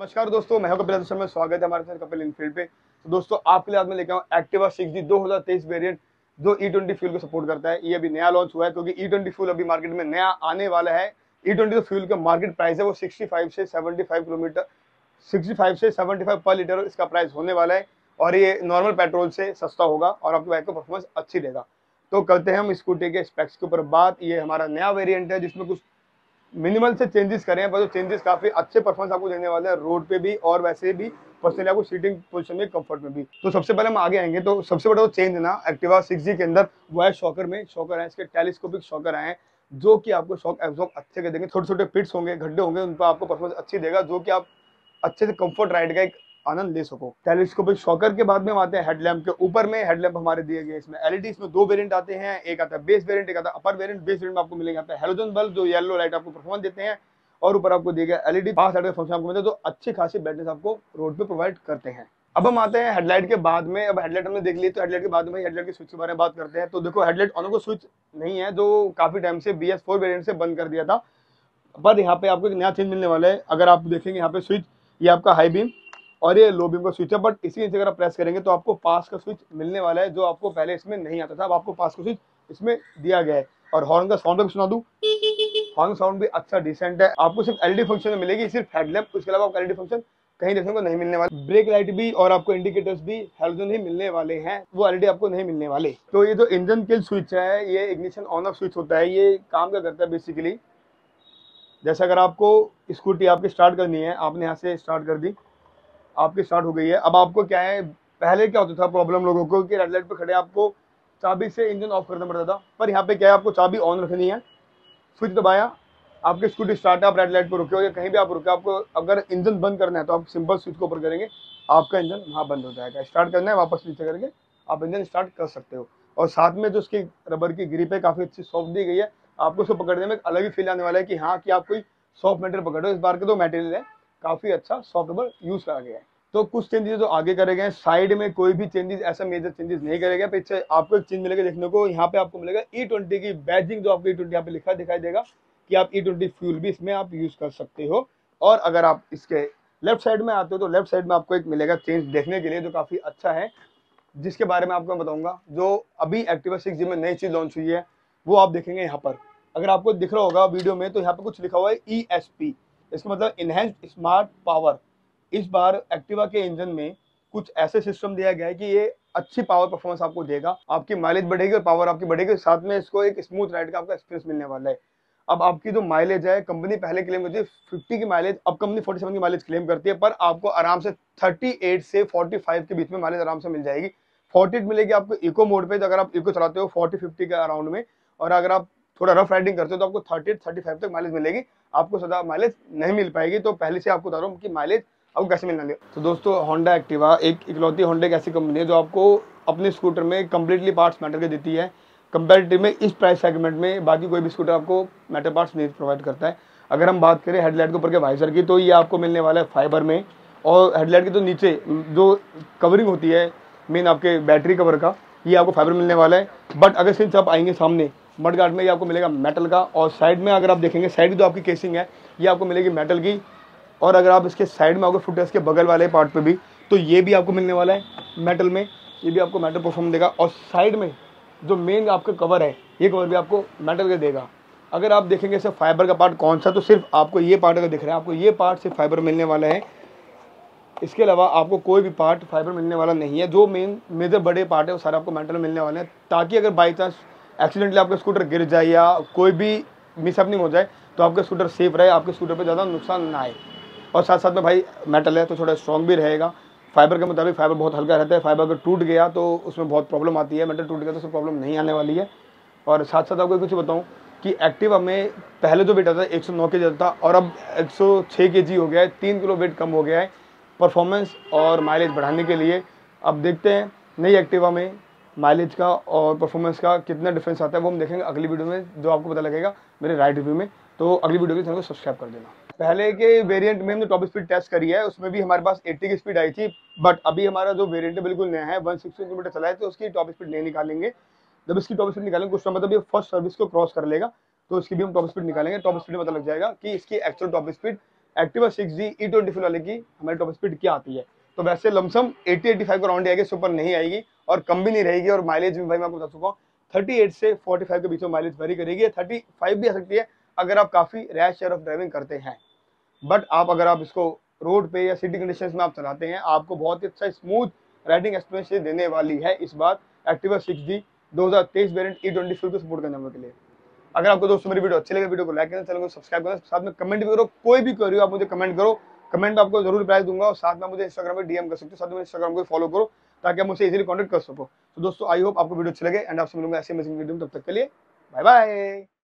नमस्कार दोस्तों, मैं हूं कपिल। में स्वागत है हमारे साथ कपिल इन फील्ड पे। तो दोस्तों आपके लिए आज मैं लेके आऊँ एक्टिवा 6G 2023 वेरिएंट जो E20 फ्यूल को सपोर्ट करता है। ये अभी नया लॉन्च हुआ है क्योंकि E20 फ्यूल अभी मार्केट में नया आने वाला है। E20 जो फ्यूल का मार्केट प्राइस है वो 65 से 75 पर लीटर इसका प्राइस होने वाला है और ये नॉर्मल पेट्रोल से सस्ता होगा और आपकी बाइक को परफॉर्मेंस अच्छी देगा। तो करते हैं हम स्कूटी के स्पेक्स के ऊपर बात। ये हमारा नया वेरियंट है जिसमें कुछ मिनिमल से चेंजेस करें हैं पर जो चेंजेस काफी अच्छे परफॉर्मेंस आपको देने वाले हैं रोड पे भी और वैसे भी पर्सनली आपको सीटिंग पोजीशन में कंफर्ट में भी। तो सबसे पहले हम आगे आएंगे तो सबसे बड़ा चेंज ना एक्टिवा 6G के अंदर वो है शॉकर में। शॉकर है इसके टेलीस्कोपिक शॉकर आए हैं जो कि आपको शॉक एब्जॉर्ब अच्छे कर देंगे। छोटे छोटे पिट्स होंगे, गड्ढे होंगे, उन पर आपको परफॉर्मेंस अच्छी देगा जो कि आप अच्छे से कम्फर्ट राइड का एक आनंद ले सको। टेलीस्कोपिक शॉकर के बाद में हम आते हैं हेडलैम्प के ऊपर में। हेडलैम्प हमारे दिए गए इसमें एलईडी। इसमें दो वेरिएंट आते हैं, एक आता है बेस वेरिएंट, एक आता है अपर वेरिएंट। बेस वेरिएंट में आपको मिलेंगे आपको हेलोजन बल्ब जो येलो लाइट आपको परफॉर्मेंस देते हैं और ऊपर आपको दिए गए एलईडी। पांच साइड का फंक्शन आपको मिलता है जो अच्छी खासी ब्राइटनेस आपको रोड पे प्रोवाइड करते हैं। अब हम आते हैं हेडलाइट के बाद में। अब हेडलाइट हमने देख ली तो हेडलाइट के बाद में हेडलाइट के स्विच के बारे में बात करते हैं। तो देखो हेडलाइट ऑन को स्विच नहीं है जो काफी टाइम से BS4 वेरिएंट से बंद कर दिया था, पर यहाँ पे आपको एक नया चेंज मिलने वाला है। अगर आप देखेंगे यहाँ पे स्विच, ये आपका हाई बीम और ये लो बीम का स्विच है, बट इसी नीचे अगर आप प्रेस करेंगे तो आपको पास का स्विच मिलने वाला है जो आपको पहले इसमें नहीं आता था। अब आपको पास का स्विच इसमें दिया गया है। और हॉर्न का साउंड भी सुना दूं, हॉर्न साउंड भी अच्छा डिसेंट है। आपको सिर्फ एलईडी फंक्शन में मिलेगी, सिर्फ हेडलैम्प, उसके अलावा आपको एलईडी फंक्शन कहीं देखने को नहीं मिलने वाला। ब्रेक लाइट भी और आपको इंडिकेटर्स भी हेलोजन ही मिलने वाले हैं, वो एलईडी आपको नहीं मिलने वाले। तो ये जो इंजन किल स्विच है ये इग्निशन ऑन ऑफ स्विच होता है। ये काम क्या करता है बेसिकली, जैसे अगर आपको स्कूटी आपकी स्टार्ट करनी है, आपने यहाँ से स्टार्ट कर दी, आपकी स्टार्ट हो गई है। अब आपको क्या है, पहले क्या होता था प्रॉब्लम लोगों को कि रेड लाइट पे खड़े आपको चाबी से इंजन ऑफ करना पड़ता था, पर यहाँ पे क्या है आपको चाबी ऑन रखनी है, स्विच दबाया, आपकी स्कूटी स्टार्ट है, आप रेड लाइट पर रुके हो या कहीं भी आप रुके, आपको अगर इंजन बंद करना है तो आप सिंपल स्विच को ऊपर करेंगे, आपका इंजन वहाँ बंद हो जाएगा। स्टार्ट करना है वापस नीचे करके आप इंजन स्टार्ट कर सकते हो। और साथ में जो उसकी रबर की ग्रिप है काफ़ी अच्छी सॉफ्ट दी गई है, आपको उसको पकड़ने में अलग ही फील आने वाला है कि हाँ कि आप कोई सॉफ्ट मटेरियल पकड़ रहे हो। इस बार का तो मटेरियल है काफ़ी अच्छा सॉफ्ट रबर यूज़ करा गया है। तो कुछ चेंजेस जो आगे करे गए हैं, साइड में कोई भी चेंजेस ऐसा मेजर चेंजेस नहीं करेगा। पीछे आपको एक चेंज मिलेगा देखने को, यहाँ पे आपको मिलेगा E20 की बैजिंग जो आपको E20 यहाँ पे लिखा दिखाई देगा कि आप E20 फ्यूल भी इसमें आप यूज कर सकते हो। और अगर आप इसके लेफ्ट साइड में आते हो तो लेफ्ट साइड में आपको एक मिलेगा चेंज देखने के लिए जो काफ़ी अच्छा है, जिसके बारे में आपको मैं बताऊँगा। जो अभी एक्टिवा 6G में नई चीज़ लॉन्च हुई है वो आप देखेंगे यहाँ पर। अगर आपको दिख रहा होगा वीडियो में तो यहाँ पर कुछ लिखा हुआ है ESP, इसका मतलब इनहेंस्ड स्मार्ट पावर। इस बार एक्टिवा के इंजन में कुछ ऐसे सिस्टम दिया गया है कि ये अच्छी पावर परफॉर्मेंस आपको देगा, आपकी माइलेज बढ़ेगी और पावर आपकी बढ़ेगी। साथ में इसको एक स्मूथ राइड का आपका एक्सपीरियंस मिलने वाला है। अब आपकी जो माइलेज है, कंपनी पहले क्लेम करती है 50 की माइलेज, अब कंपनी 47 की माइलेज क्लेम करती है, पर आपको आराम से 38 से 45 के बीच में माइलेज आराम से मिल जाएगी। 48 मिलेगी आपको इको मोड पर, तो अगर आप इको चलाते हो 40-50 के अराउंड में, और अगर आप थोड़ा रफ राइडिंग करते हो तो आपको 38-35 तक माइलेज मिलेगी। आपको सदा माइलेज नहीं मिल पाएगी। तो पहले से आपको बता रहा हूँ कि माइलेज आपको कैसे मिलना है। तो दोस्तों होंडा एक्टिवा एक इकलौती होंडा की ऐसी कंपनी है जो आपको अपने स्कूटर में कम्प्लीटली पार्ट्स मैटर के देती है। कंपेरेटिव में इस प्राइस सेगमेंट में बाकी कोई भी स्कूटर आपको मैटर पार्ट्स नहीं प्रोवाइड करता है। अगर हम बात करें हेडलाइट के ऊपर के वाइजर की तो ये आपको मिलने वाला है फाइबर में, और हेडलाइट की तो नीचे जो कवरिंग होती है मेन आपके बैटरी कवर का, ये आपको फाइबर मिलने वाला है। बट अगर सिंस आप आएंगे सामने मडगार्ड में, ये आपको मिलेगा मेटल का। और साइड में अगर आप देखेंगे साइड की जो आपकी केसिंग है ये आपको मिलेगी मेटल की। और अगर आप इसके साइड में आओगे फुटरेस्ट के बगल वाले पार्ट पे भी तो ये भी आपको मिलने वाला है मेटल में, ये भी आपको मेटल परफॉर्म देगा। और साइड में जो मेन आपका कवर है ये कवर भी आपको मेटल का देगा। अगर आप देखेंगे सिर्फ फाइबर का पार्ट कौन सा, तो सिर्फ आपको ये पार्ट अगर दिख रहा है, आपको ये पार्ट सिर्फ फाइबर मिलने वाला है। इसके अलावा आपको कोई भी पार्ट फाइबर मिलने वाला नहीं है। जो मेन मेजर बड़े पार्ट है वो सारे आपको मेटल मिलने वाले हैं, ताकि अगर बाई चांस एक्सीडेंटली आपका स्कूटर गिर जाए या कोई भी मिसहैपनिंग हो जाए तो आपका स्कूटर सेफ रहे, आपके स्कूटर पर ज़्यादा नुकसान ना आए। और साथ साथ में भाई मेटल है तो थोड़ा स्ट्रॉन्ग भी रहेगा। फाइबर के मुताबिक फाइबर बहुत हल्का रहता है, फाइबर अगर टूट गया तो उसमें बहुत प्रॉब्लम आती है, मेटल टूट गया तो उसमें प्रॉब्लम नहीं आने वाली है। और साथ साथ आपको कुछ बताऊं कि एक्टिवा में पहले जो वेट आता था 109 kg आता था और अब 106 kg हो गया है, 3 किलो वेट कम हो गया है परफॉर्मेंस और माइलेज बढ़ाने के लिए। अब देखते हैं नई एक्टिवा में माइलेज का और परफॉर्मेंस का कितना डिफरेंस आता है, वो हम देखेंगे अगली वीडियो में जो आपको पता लगेगा मेरे राइड रिव्यू में। तो अगली वीडियो के चैनल को सब्सक्राइब कर देना। पहले के वेरिएंट में हमने टॉप स्पीड टेस्ट करी है, उसमें भी हमारे पास 80 की स्पीड आई थी, बट अभी हमारा जो वेरिएंट बिल्कुल नया है 160 किलोमीटर चला है तो उसकी टॉप स्पीड नहीं निकालेंगे। जब इसकी टॉप स्पीड निकालेंगे कुछ मतलब ये फर्स्ट सर्विस को क्रॉस कर लेगा तो उसकी भी हम टॉप स्पीड निकालेंगे। टॉप स्पीड में पता लग जाएगा कि इसकी actual top speed Activa 6G E20 fuel वाले की हमारी टॉप स्पीड क्या आती है, तो वैसे लमसम 80-85 के राउंड आएगी, सुपर नहीं आएगी और कम भी नहीं रहेगी। और माइलेज भी भाई मैं आपको बता चुका हूँ 38 से 45 के बीच में माइलेज वेरी करेगी, 35 भी आ सकती है अगर आप काफ़ी रैश शेयर ऑफ ड्राइविंग करते हैं। बट आप अगर आप इसको रोड पे या सिटी कंडीशन में आप चलाते हैं, आपको बहुत ही अच्छा स्मूथ राइडिंग एक्सपीरियंस देने वाली है इस बार Activa 6G 2023 variant E20 fuel को सपोर्ट करने के लिए। अगर आपको दोस्तों मेरी वीडियो अच्छी लगे, वीडियो को लाइक करना, चैनल को सब्सक्राइब करना, साथ में कमेंट भी करो, कोई भी क्वेरी हो आप मुझे कमेंट करो, कमेंट में आपको जरूर रिप्लाई दूंगा। और साथ में मुझे इंस्टाग्राम पे डीएम कर सकते हो, साथ में इंस्टाग्राम को फॉलो करो ताकि आप मुझे इजीली कॉन्टेक्ट कर सको। तो दोस्तों आई होप आपको वीडियो अच्छी लगे एंड आपसे मिलूंगा ऐसे अमेजिंग वीडियो में, तब तक के लिए बाय बाय।